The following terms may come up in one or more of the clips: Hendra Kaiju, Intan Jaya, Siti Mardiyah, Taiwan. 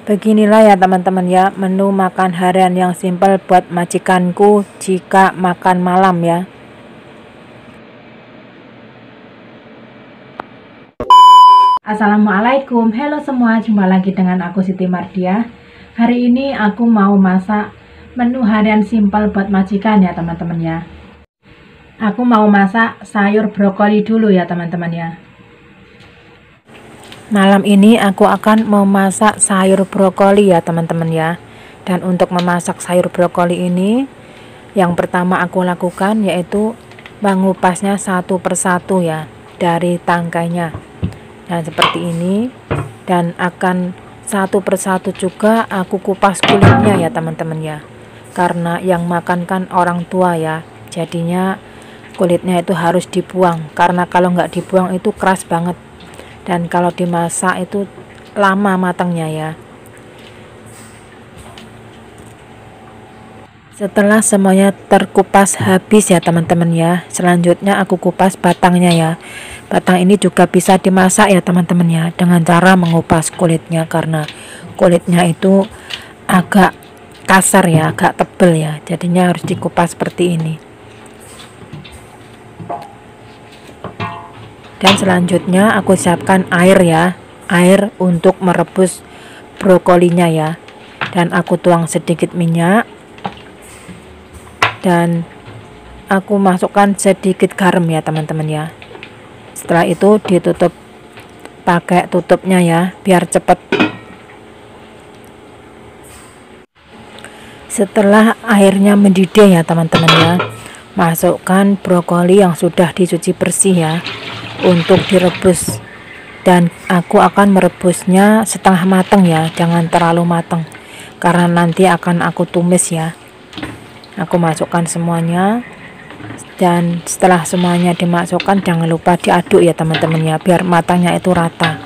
Beginilah ya teman-teman ya, menu makan harian yang simpel buat majikanku jika makan malam ya. Assalamualaikum, halo semua, jumpa lagi dengan aku Siti Mardiyah. Hari ini aku mau masak menu harian simpel buat majikan ya teman-teman ya. Aku mau masak sayur brokoli dulu ya teman-teman ya. Malam ini aku akan memasak sayur brokoli ya teman-teman ya. Dan untuk memasak sayur brokoli ini, yang pertama aku lakukan yaitu mengupasnya satu persatu ya, dari tangkainya. Nah seperti ini. Dan akan satu persatu juga aku kupas kulitnya ya teman-teman ya. Karena yang makan kan orang tua ya, jadinya kulitnya itu harus dibuang. Karena kalau nggak dibuang itu keras banget, dan kalau dimasak itu lama matangnya ya. Setelah semuanya terkupas habis ya teman-teman ya, selanjutnya aku kupas batangnya ya. Batang ini juga bisa dimasak ya teman-teman ya, dengan cara mengupas kulitnya, karena kulitnya itu agak kasar ya, agak tebal ya, jadinya harus dikupas seperti ini. Dan selanjutnya aku siapkan air ya, air untuk merebus brokolinya ya. Dan aku tuang sedikit minyak, dan aku masukkan sedikit garam ya teman-teman ya. Setelah itu ditutup pakai tutupnya ya, biar cepat. Setelah airnya mendidih ya teman-teman ya, masukkan brokoli yang sudah dicuci bersih ya, untuk direbus. Dan aku akan merebusnya setengah matang ya, jangan terlalu matang, karena nanti akan aku tumis ya. Aku masukkan semuanya, dan setelah semuanya dimasukkan jangan lupa diaduk ya teman-teman ya, biar matangnya itu rata.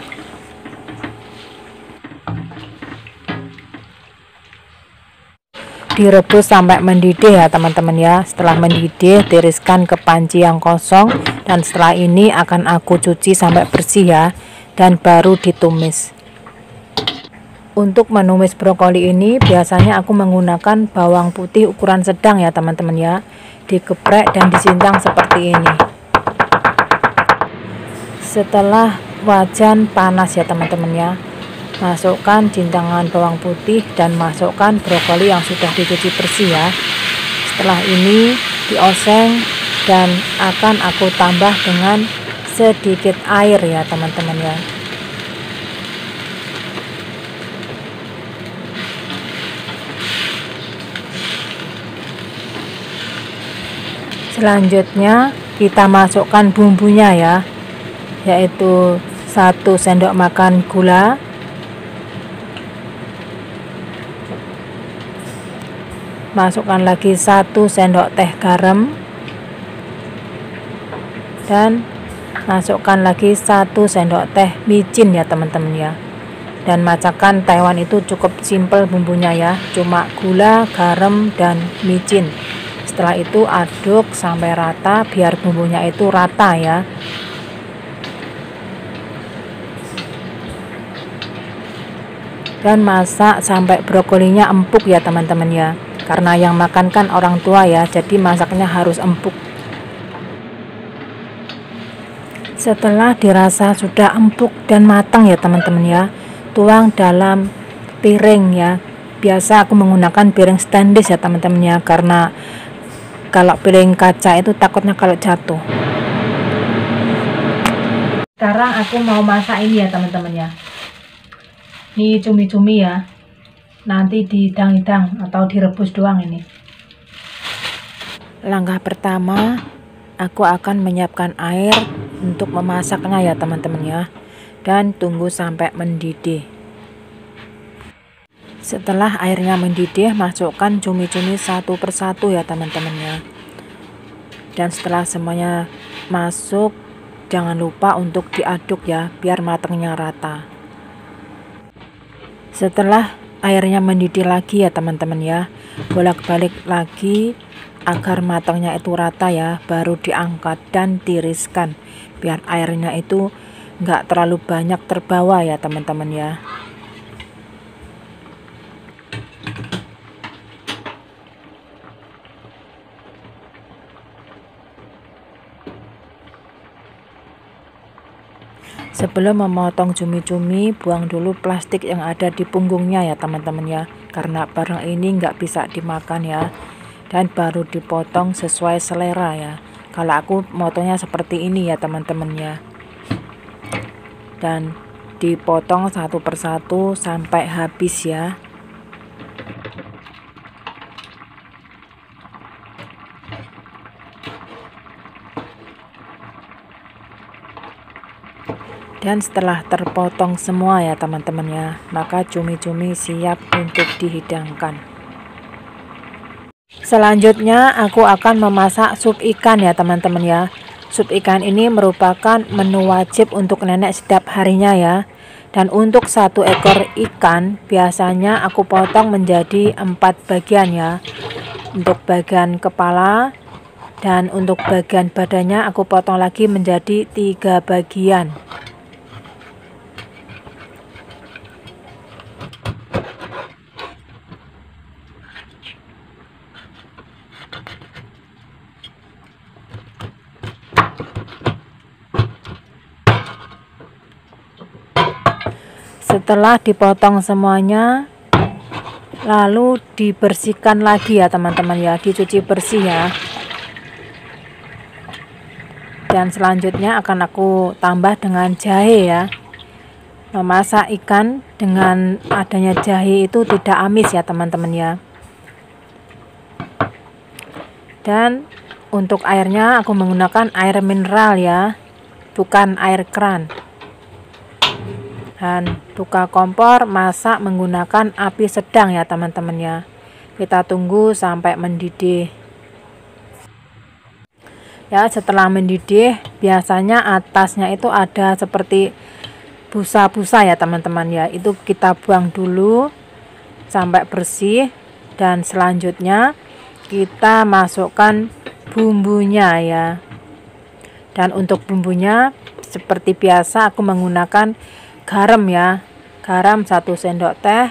Direbus sampai mendidih ya teman-teman ya. Setelah mendidih tiriskan ke panci yang kosong, dan setelah ini akan aku cuci sampai bersih ya, dan baru ditumis. Untuk menumis brokoli ini biasanya aku menggunakan bawang putih ukuran sedang ya teman-teman ya, dikeprek dan disintang seperti ini. Setelah wajan panas ya teman-teman ya, masukkan jintangan bawang putih dan masukkan brokoli yang sudah dicuci bersih ya. Setelah ini dioseng, dan akan aku tambah dengan sedikit air ya teman-teman ya. Selanjutnya kita masukkan bumbunya ya, yaitu 1 sendok makan gula, 1 lagi 1 sendok teh garam, dan masukkan lagi 1 sendok teh micin ya teman-teman ya. Dan masakan Taiwan itu cukup simpel bumbunya ya, cuma gula, garam, dan micin. Setelah itu aduk sampai rata, biar bumbunya itu rata ya. Dan masak sampai brokolinya empuk ya teman-teman ya, karena yang makan kan orang tua ya, jadi masaknya harus empuk. Setelah dirasa sudah empuk dan matang ya teman-teman ya, tuang dalam piring ya. Biasa aku menggunakan piring stainless ya teman-teman ya, karena kalau piring kaca itu takutnya kalau jatuh. Sekarang aku mau masak ini ya teman-teman ya. Ini cumi-cumi ya, nanti dihidang-hidang atau direbus doang ini. Langkah pertama aku akan menyiapkan air untuk memasaknya ya teman-teman ya, dan tunggu sampai mendidih. Setelah airnya mendidih, masukkan cumi-cumi satu persatu ya teman-teman ya. Dan setelah semuanya masuk, jangan lupa untuk diaduk ya, biar matangnya rata. Setelah airnya mendidih lagi ya teman-teman ya, bolak-balik lagi agar matangnya itu rata ya, baru diangkat dan tiriskan, biar airnya itu nggak terlalu banyak terbawa ya teman-teman ya. Sebelum memotong cumi-cumi, buang dulu plastik yang ada di punggungnya ya teman-teman ya, karena barang ini nggak bisa dimakan ya, dan baru dipotong sesuai selera ya. Kalau aku motongnya seperti ini ya teman-teman ya, dan dipotong satu persatu sampai habis ya. Dan setelah terpotong semua ya teman-teman ya, maka cumi-cumi siap untuk dihidangkan. Selanjutnya aku akan memasak sup ikan ya teman-teman ya. Sup ikan ini merupakan menu wajib untuk nenek setiap harinya ya. Dan untuk satu ekor ikan biasanya aku potong menjadi 4 bagian ya. Untuk bagian kepala dan untuk bagian badannya aku potong lagi menjadi 3 bagian. Setelah dipotong semuanya, lalu dibersihkan lagi ya teman-teman ya, dicuci bersih ya. Dan selanjutnya akan aku tambah dengan jahe ya. Memasak ikan dengan adanya jahe itu tidak amis ya teman-teman ya. Dan untuk airnya aku menggunakan air mineral ya, bukan air keran. Dan buka kompor, masak menggunakan api sedang ya teman-teman ya. Kita tunggu sampai mendidih ya. Setelah mendidih biasanya atasnya itu ada seperti busa-busa ya teman-teman ya, itu kita buang dulu sampai bersih. Dan selanjutnya kita masukkan bumbunya ya. Dan untuk bumbunya seperti biasa aku menggunakan garam ya, garam 1 sendok teh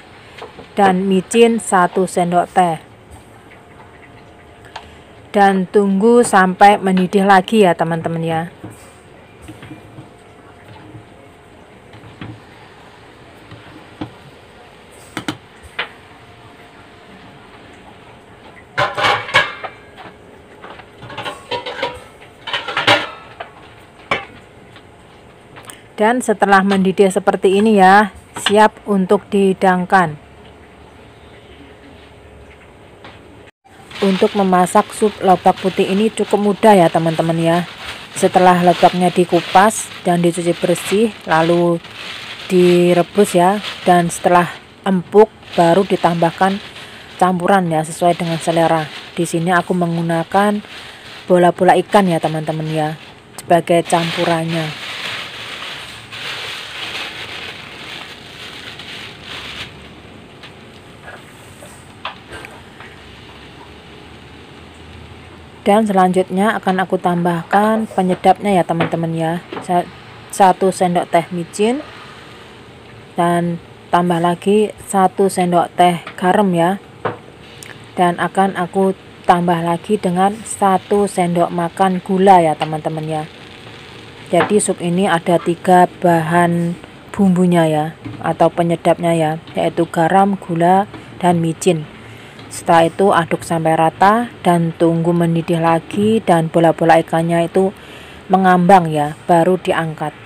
dan micin 1 sendok teh. Dan tunggu sampai mendidih lagi ya teman-teman ya. Dan setelah mendidih seperti ini ya, siap untuk dihidangkan. Untuk memasak sup lobak putih ini cukup mudah ya teman-teman ya. Setelah lobaknya dikupas dan dicuci bersih, lalu direbus ya. Dan setelah empuk baru ditambahkan campuran ya, sesuai dengan selera. Di sini aku menggunakan bola-bola ikan ya teman-teman ya, sebagai campurannya. Dan selanjutnya akan aku tambahkan penyedapnya ya teman-teman ya, 1 sendok teh micin dan tambah lagi 1 sendok teh garam ya. Dan akan aku tambah lagi dengan 1 sendok makan gula ya teman-teman ya. Jadi sup ini ada 3 bahan bumbunya ya, atau penyedapnya ya, yaitu garam, gula, dan micin. Setelah itu aduk sampai rata dan tunggu mendidih lagi dan bola-bola ikannya itu mengambang ya, baru diangkat.